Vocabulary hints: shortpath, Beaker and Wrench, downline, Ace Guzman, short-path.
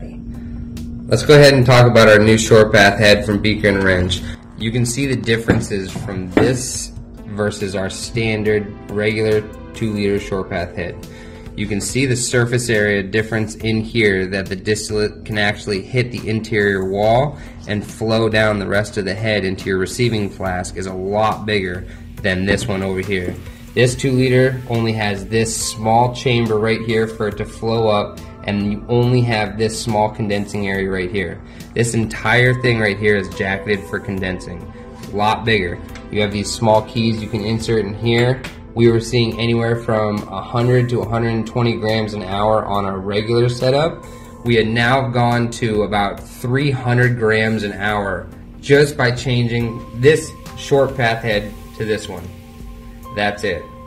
recipe. Let's go ahead and talk about our new short-path head from Beaker and Wrench. You can see the differences from this versus our standard regular 2-liter short-path head. You can see the surface area difference in here, that the distillate can actually hit the interior wall and flow down the rest of the head into your receiving flask is a lot bigger than this one over here. This 2-liter only has this small chamber right here for it to flow up, and you only have this small condensing area right here. This entire thing right here is jacketed for condensing. A lot bigger. You have these small keys you can insert in here. We were seeing anywhere from 100 to 120 grams an hour on our regular setup. We had now gone to about 300 grams an hour just by changing this short path head to this one. That's it.